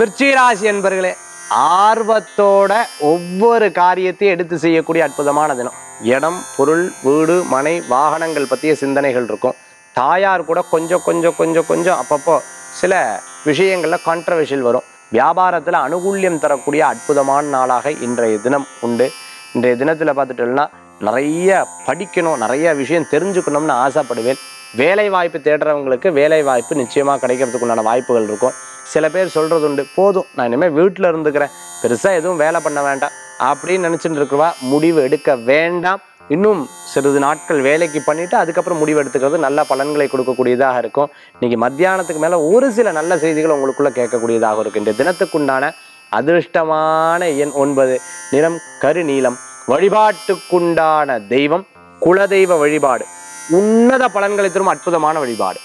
விருச்சிகராசி என்பர்களே ஆர்வத்தோட ஒவ்வொரு காரியத்தை எடுத்து செய்யக்கூடிய அற்புதமான தினம். இடம், பொருள், வீடு, மனை, வாகனங்கள் பற்றிய சிந்தனைகள் இருக்கும். தாயார் கூட கொஞ்சம் கொஞ்சம் கொஞ்சம் கொஞ்சம் அப்பப்போ சில விஷயங்களில் கான்ட்ரவர்ஷியல் வரும். வியாபாரத்தில் அனுகூல்யம் தரக்கூடிய அற்புதமான நாளாக இன்றைய தினம் உண்டு. இன்றைய தினத்தில் பார்த்துட்டோம்னா நிறைய படிக்கணும், நிறைய விஷயம் தெரிஞ்சுக்கணும்னு ஆசைப்படுவேன். வேலை வாய்ப்பு தேடுறவங்களுக்கு வேலை வாய்ப்பு நிச்சயமாக கிடைக்கிறதுக்கு உண்டான வாய்ப்புகள் இருக்கும். சில பேர் சொல்கிறது உண்டு, போதும் நான் இனிமேல் வீட்டில் இருந்துக்கிறேன், பெருசாக எதுவும் வேலை பண்ண வேண்டாம் அப்படின்னு நினச்சிட்டு இருக்கிறவா முடிவு எடுக்க வேண்டாம். இன்னும் சிறிது நாட்கள் வேலைக்கு பண்ணிவிட்டு அதுக்கப்புறம் முடிவு எடுத்துக்கிறது நல்ல பலன்களை கொடுக்கக்கூடியதாக இருக்கும். இன்றைக்கி மத்தியானத்துக்கு மேலே ஒரு சில நல்ல செய்திகள் உங்களுக்குள்ளே கேட்கக்கூடியதாக இருக்கும். இந்த தினத்துக்குண்டான அதிர்ஷ்டமான எண் 9, நிறம் கருநீலம். வழிபாட்டுக்குண்டான தெய்வம் குலதெய்வ வழிபாடு. உன்னத பலன்களை தரும் அற்புதமான வழிபாடு.